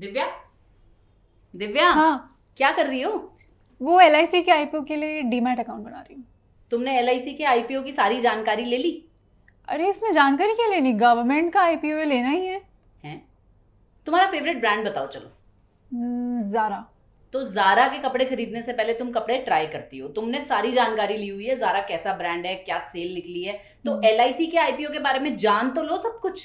दिव्या, दिव्या हाँ, क्या कर रही हो? वो LIC के IPO के लिए डीमैट अकाउंट बना रही हूँ। तुमने LIC के IPO की सारी जानकारी ले ली? अरे इसमें जानकारी क्या लेनी, गवर्नमेंट का IPO लेना ही है? तुम्हारा फेवरेट ब्रांड बताओ। चलो ज़ारा। तो ज़ारा के कपड़े खरीदने से पहले तुम कपड़े ट्राई करती हो, तुमने सारी जानकारी ली हुई है, ज़ारा कैसा ब्रांड है, क्या सेल निकली है, तो LIC के IPO के बारे में जान तो लो सब कुछ।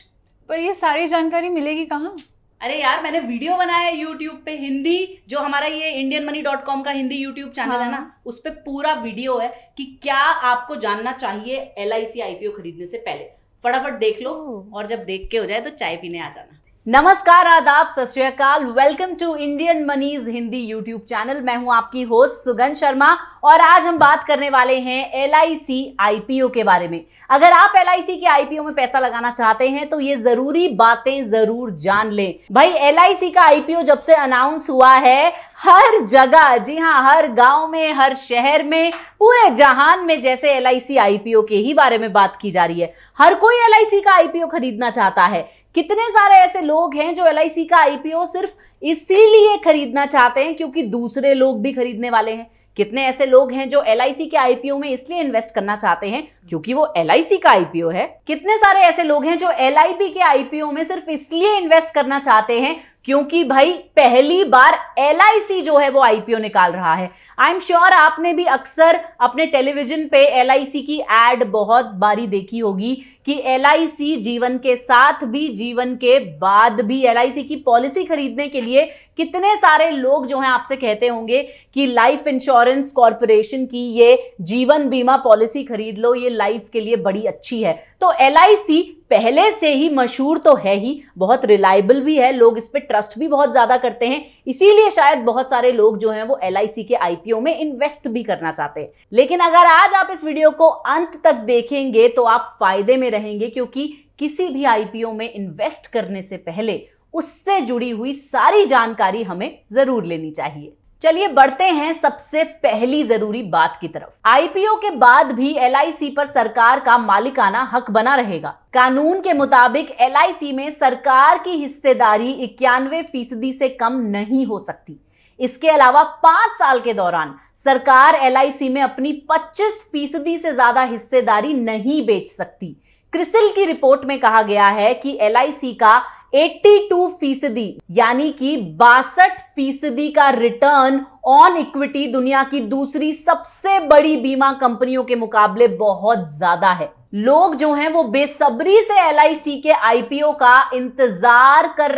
पर ये सारी जानकारी मिलेगी कहाँ? अरे यार मैंने वीडियो बनाया है YouTube पे हिंदी, जो हमारा ये IndianMoney.com का हिंदी YouTube चैनल है ना, उस पे पूरा वीडियो है कि क्या आपको जानना चाहिए LIC IPO खरीदने से पहले। फटाफट देख लो और जब देख के हो जाए तो चाय पीने आ जाना। नमस्कार, आदाब, सत श्री अकाल, welcome to Indian मनीज Hindi YouTube चैनल। मैं हूं आपकी होस्ट सुगंध शर्मा और आज हम बात करने वाले हैं LIC IPO के बारे में। अगर आप LIC के IPO में पैसा लगाना चाहते हैं तो ये जरूरी बातें जरूर जान लें। भाई LIC का IPO जब से अनाउंस हुआ है, हर जगह, जी हाँ, हर गांव में, हर शहर में, पूरे जहान में जैसे LIC IPO के ही बारे में बात की जा रही है। हर कोई LIC का IPO खरीदना चाहता है। कितने सारे ऐसे लोग हैं जो LIC का IPO सिर्फ इसीलिए खरीदना चाहते हैं क्योंकि दूसरे लोग भी खरीदने वाले हैं। कितने ऐसे लोग हैं जो LIC के IPO में इसलिए इन्वेस्ट करना चाहते हैं क्योंकि वो LIC का IPO है। कितने सारे ऐसे लोग हैं जो LIP के IPO में सिर्फ इसलिए इन्वेस्ट करना चाहते हैं क्योंकि भाई पहली बार LIC जो है वो IPO निकाल रहा है। आई एम श्योर आपने भी अक्सर अपने टेलीविजन पे LIC की एड बहुत बारी देखी होगी कि LIC जीवन के साथ भी जीवन के बाद भी LIC की पॉलिसी खरीदने के लिए कितने सारे लोग जो हैं आपसे कहते होंगे कि लाइफ इंश्योरेंस कॉर्पोरेशन की ये जीवन बीमा पॉलिसी खरीद लो, ये लाइफ के लिए बड़ी अच्छी है। तो LIC पहले से ही मशहूर तो है ही, बहुत रिलायबल भी है, लोग इस पे ट्रस्ट भी बहुत ज़्यादा करते हैं, इसीलिए शायद बहुत सारे लोग जो हैं वो LIC के IPO में इन्वेस्ट भी करना चाहते हैं। लेकिन अगर आज आप इस वीडियो को अंत तक देखेंगे तो आप फायदे में रहेंगे क्योंकि किसी भी IPO में इन्वेस्ट करने से पहले उससे जुड़ी हुई सारी जानकारी हमें जरूर लेनी चाहिए। चलिए बढ़ते हैं सबसे पहली जरूरी बात की तरफ। IPO के बाद भी LIC पर सरकार का मालिकाना हक बना रहेगा। कानून के मुताबिक LIC में सरकार की हिस्सेदारी 91% से कम नहीं हो सकती। इसके अलावा 5 साल के दौरान सरकार LIC में अपनी 25% से ज्यादा हिस्सेदारी नहीं बेच सकती। क्रिसिल की रिपोर्ट में कहा गया है कि LIC का 82% यानी कि 62% का रिटर्न ऑन इक्विटी दुनिया की दूसरी सबसे बड़ी बीमा कंपनियों के मुकाबले बहुत ज्यादा है। लोग जो हैं वो बेसब्री से LIC के IPO का इंतजार कर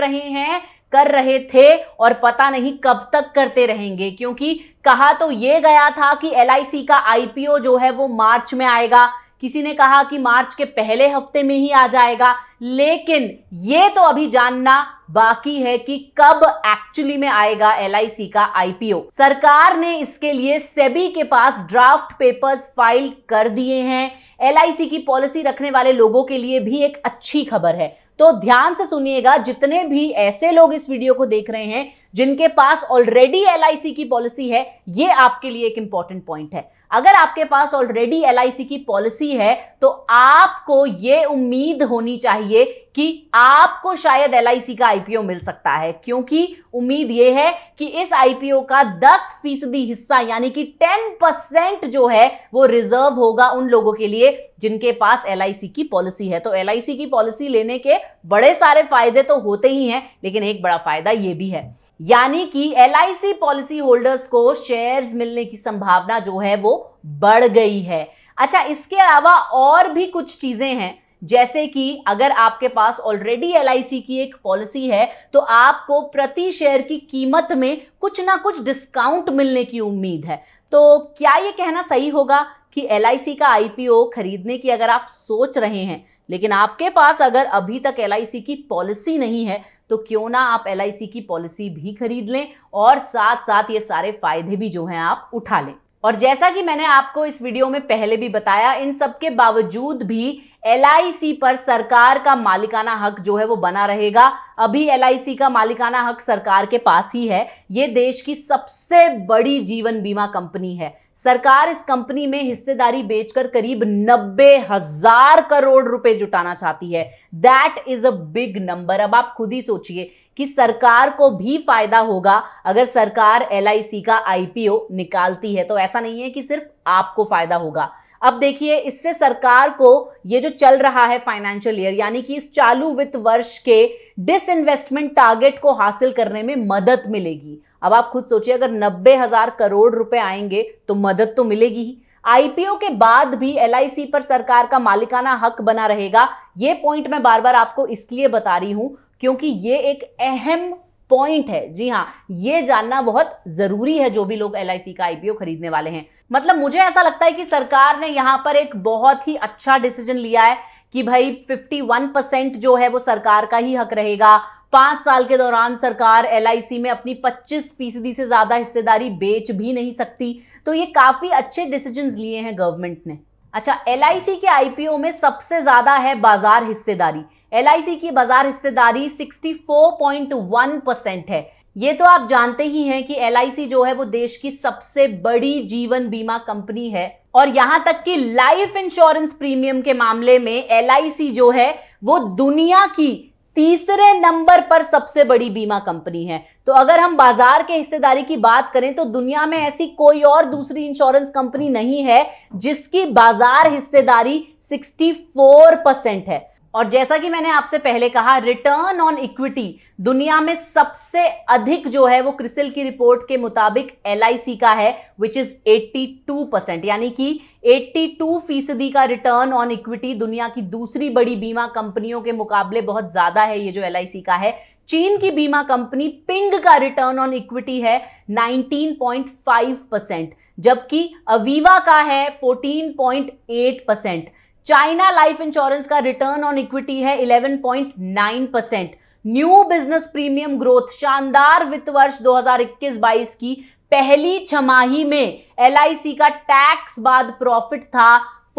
रहे थे और पता नहीं कब तक करते रहेंगे, क्योंकि कहा तो ये गया था कि LIC का IPO जो है वो मार्च में आएगा, किसी ने कहा कि मार्च के पहले हफ्ते में ही आ जाएगा, लेकिन ये तो अभी जानना बाकी है कि कब एक्चुअली में आएगा LIC का IPO। सरकार ने इसके लिए सेबी के पास ड्राफ्ट पेपर्स फाइल कर दिए हैं। LIC की पॉलिसी रखने वाले लोगों के लिए भी एक अच्छी खबर है, तो ध्यान से सुनिएगा। जितने भी ऐसे लोग इस वीडियो को देख रहे हैं जिनके पास ऑलरेडी LIC की पॉलिसी है, ये आपके लिए एक इंपॉर्टेंट पॉइंट है। अगर आपके पास ऑलरेडी LIC की पॉलिसी है तो आपको ये उम्मीद होनी चाहिए कि आपको शायद LIC का IPO मिल सकता है, क्योंकि उम्मीद ये है कि इस IPO का 10% हिस्सा यानी कि 10% जो है वो रिजर्व होगा उन लोगों के लिए जिनके पास LIC की पॉलिसी है। तो LIC की पॉलिसी लेने के बड़े सारे फायदे तो होते ही हैं, लेकिन एक बड़ा फायदा ये भी है यानी कि LIC पॉलिसी होल्डर्स को शेयर्स मिलने की संभावना जो है वो बढ़ गई है। अच्छा, इसके अलावा और भी कुछ चीजें हैं, जैसे कि अगर आपके पास ऑलरेडी LIC की एक पॉलिसी है तो आपको प्रति शेयर की कीमत में कुछ ना कुछ डिस्काउंट मिलने की उम्मीद है। तो क्या ये कहना सही होगा कि LIC का IPO खरीदने की अगर आप सोच रहे हैं लेकिन आपके पास अगर अभी तक LIC की पॉलिसी नहीं है तो क्यों ना आप LIC की पॉलिसी भी खरीद लें और साथ साथ ये सारे फायदे भी जो हैं आप उठा लें। और जैसा कि मैंने आपको इस वीडियो में पहले भी बताया, इन सब के बावजूद भी LIC पर सरकार का मालिकाना हक जो है वो बना रहेगा। अभी LIC का मालिकाना हक सरकार के पास ही है। ये देश की सबसे बड़ी जीवन बीमा कंपनी है। सरकार इस कंपनी में हिस्सेदारी बेचकर करीब 90,000 करोड़ रुपए जुटाना चाहती है। That is a big number. अब आप खुद ही सोचिए कि सरकार को भी फायदा होगा अगर सरकार LIC का IPO निकालती है, तो ऐसा नहीं है कि सिर्फ आपको फायदा होगा। अब देखिए, इससे सरकार को ये जो चल रहा है फाइनेंशियल ईयर, यानी कि इस चालू वित्त वर्ष के डिसइन्वेस्टमेंट टारगेट को हासिल करने में मदद मिलेगी। अब आप खुद सोचिए, अगर 90,000 करोड़ रुपए आएंगे तो मदद तो मिलेगी ही। IPO के बाद भी LIC पर सरकार का मालिकाना हक बना रहेगा। ये पॉइंट मैं बार बार आपको इसलिए बता रही हूं क्योंकि ये एक अहम पॉइंट है। जी हाँ, ये जानना बहुत जरूरी है जो भी लोग LIC का IPO खरीदने वाले हैं। मतलब मुझे ऐसा लगता है कि सरकार ने यहाँ पर एक बहुत ही अच्छा डिसीजन लिया है कि भाई 51% जो है वो सरकार का ही हक रहेगा। 5 साल के दौरान सरकार LIC में अपनी 25% से ज्यादा हिस्सेदारी बेच भी नहीं सकती। तो ये काफी अच्छे डिसीजन लिए हैं गवर्नमेंट ने। अच्छा, LIC के IPO में सबसे ज्यादा है बाजार हिस्सेदारी। LIC की बाजार हिस्सेदारी 64.1% है। ये तो आप जानते ही हैं कि LIC जो है वो देश की सबसे बड़ी जीवन बीमा कंपनी है, और यहां तक कि लाइफ इंश्योरेंस प्रीमियम के मामले में LIC जो है वो दुनिया की 3रे नंबर पर सबसे बड़ी बीमा कंपनी है। तो अगर हम बाजार के हिस्सेदारी की बात करें तो दुनिया में ऐसी कोई और दूसरी इंश्योरेंस कंपनी नहीं है जिसकी बाजार हिस्सेदारी 64% है। और जैसा कि मैंने आपसे पहले कहा, रिटर्न ऑन इक्विटी दुनिया में सबसे अधिक जो है वो क्रिसिल की रिपोर्ट के मुताबिक LIC का है, विच इज 82%, यानी कि 82% का रिटर्न ऑन इक्विटी दुनिया की दूसरी बड़ी बीमा कंपनियों के मुकाबले बहुत ज्यादा है। ये जो LIC का है, चीन की बीमा कंपनी पिंग का रिटर्न ऑन इक्विटी है 19.5%, जबकि अवीवा का है 14.8%। चाइना लाइफ इंश्योरेंस का रिटर्न ऑन इक्विटी है 11.9%। न्यू बिजनेस प्रीमियम ग्रोथ शानदार वित्त वर्ष 2021-22 की पहली छमाही में LIC का टैक्स बाद प्रॉफिट था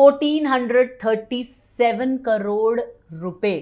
1,437 करोड़ रुपए।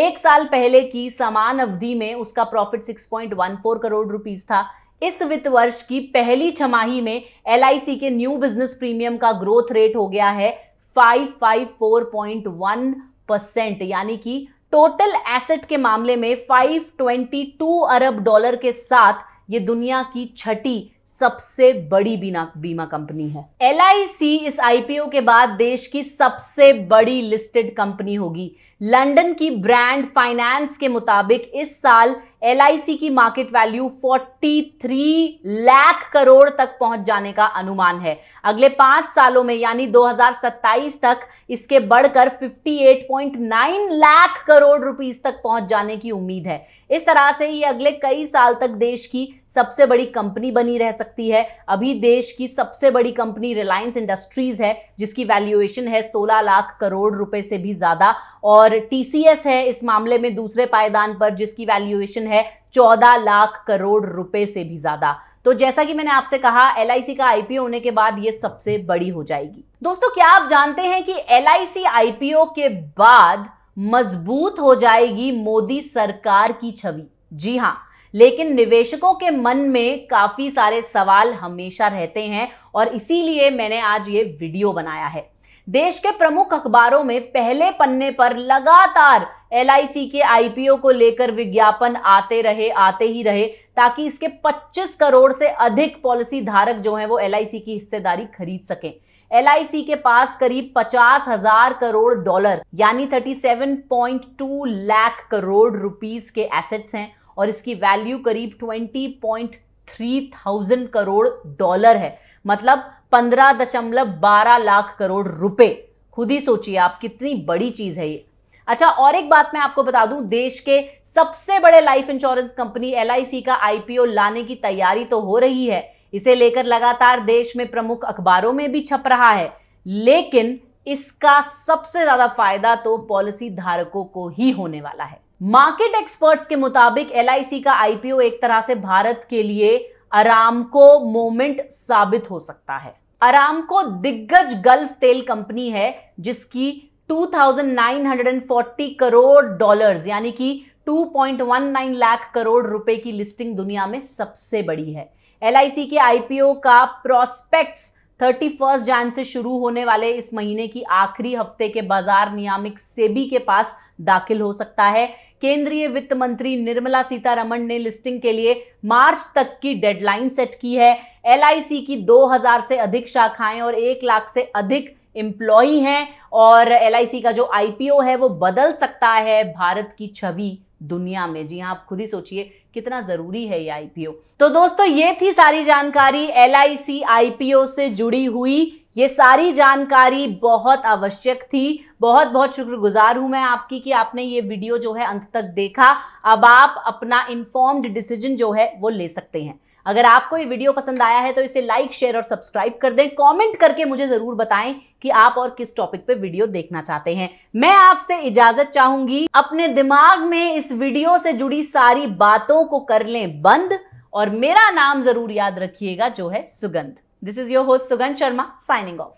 एक साल पहले की समान अवधि में उसका प्रॉफिट 6.14 करोड़ रुपीस था। इस वित्त वर्ष की पहली छमाही में LIC के न्यू बिजनेस प्रीमियम का ग्रोथ रेट हो गया है 554.1%, यानी कि टोटल एसेट के मामले में 522 अरब डॉलर के साथ ये दुनिया की छठी सबसे बड़ी बीमा कंपनी है। LIC इस IPO के बाद देश की सबसे बड़ी लिस्टेड कंपनी होगी। लंदन की ब्रांड फाइनेंस के मुताबिक इस साल LIC की मार्केट वैल्यू 43 लाख करोड़ तक पहुंच जाने का अनुमान है। अगले 5 सालों में यानी 2027 तक इसके बढ़कर 58.9 लाख करोड़ रुपीस तक पहुंच जाने की उम्मीद है। इस तरह से ये अगले कई साल तक देश की सबसे बड़ी कंपनी बनी रह सकती है। अभी देश की सबसे बड़ी कंपनी रिलायंस इंडस्ट्रीज है, जिसकी वैल्यूएशन है 16 लाख करोड़ रुपए से भी ज्यादा, और TCS है इस मामले में दूसरे पायदान पर, जिसकी वैल्यूएशन है 14 लाख करोड़ रुपए से भी ज्यादा। तो जैसा कि मैंने आपसे कहा, LIC का IPO होने के बाद ये सबसे बड़ी हो जाएगी। दोस्तों, क्या आप जानते हैं कि LIC IPO के बाद मजबूत हो जाएगी मोदी सरकार की छवि? जी हां, लेकिन निवेशकों के मन में काफी सारे सवाल हमेशा रहते हैं, और इसीलिए मैंने आज ये वीडियो बनाया है। देश के प्रमुख अखबारों में पहले पन्ने पर लगातार LIC के IPO को लेकर विज्ञापन आते ही रहे, ताकि इसके 25 करोड़ से अधिक पॉलिसी धारक जो हैं वो LIC की हिस्सेदारी खरीद सकें। LIC के पास करीब 50,000 करोड़ डॉलर यानी 37.2 लाख करोड़ रुपीस के एसेट्स हैं, और इसकी वैल्यू करीब 20,300 करोड़ डॉलर है, मतलब 15.12 लाख करोड़ रुपए। खुद ही सोचिए आप, कितनी बड़ी चीज है ये। अच्छा, और एक बात मैं आपको बता दूं, देश के सबसे बड़े लाइफ इंश्योरेंस कंपनी LIC का IPO लाने की तैयारी तो हो रही है। इसे लेकर लगातार देश में प्रमुख अखबारों में भी छप रहा है, लेकिन इसका सबसे ज्यादा फायदा तो पॉलिसी धारकों को ही होने वाला है। मार्केट एक्सपर्ट्स के मुताबिक LIC का IPO एक तरह से भारत के लिए अरामको मोमेंट साबित हो सकता है। अरामको दिग्गज गल्फ तेल कंपनी है, जिसकी $2,940 करोड़ यानी कि 2.19 लाख करोड़ रुपए की लिस्टिंग दुनिया में सबसे बड़ी है। LIC के IPO का प्रोस्पेक्ट्स 31 जन से शुरू होने वाले इस महीने की आखिरी हफ्ते के बाजार नियामक सेबी के पास दाखिल हो सकता है। केंद्रीय वित्त मंत्री निर्मला सीतारमण ने लिस्टिंग के लिए मार्च तक की डेडलाइन सेट की है। LIC की 2000 से अधिक शाखाएं और 1 लाख से अधिक एम्प्लॉई हैं और LIC का जो IPO है वो बदल सकता है भारत की छवि दुनिया में। जी हाँ, आप खुद ही सोचिए कितना जरूरी है ये IPO। तो दोस्तों ये थी सारी जानकारी LIC IPO से जुड़ी हुई। ये सारी जानकारी बहुत आवश्यक थी। बहुत बहुत शुक्रगुजार हूं मैं आपकी कि आपने ये वीडियो जो है अंत तक देखा। अब आप अपना इन्फॉर्म्ड डिसीजन जो है वो ले सकते हैं। अगर आपको ये वीडियो पसंद आया है तो इसे लाइक, शेयर और सब्सक्राइब कर दें। कमेंट करके मुझे जरूर बताएं कि आप और किस टॉपिक पे वीडियो देखना चाहते हैं। मैं आपसे इजाजत चाहूंगी। अपने दिमाग में इस वीडियो से जुड़ी सारी बातों को कर लें बंद और मेरा नाम जरूर याद रखिएगा जो है सुगंध। दिस इज योर होस्ट सुगंध शर्मा, साइनिंग ऑफ।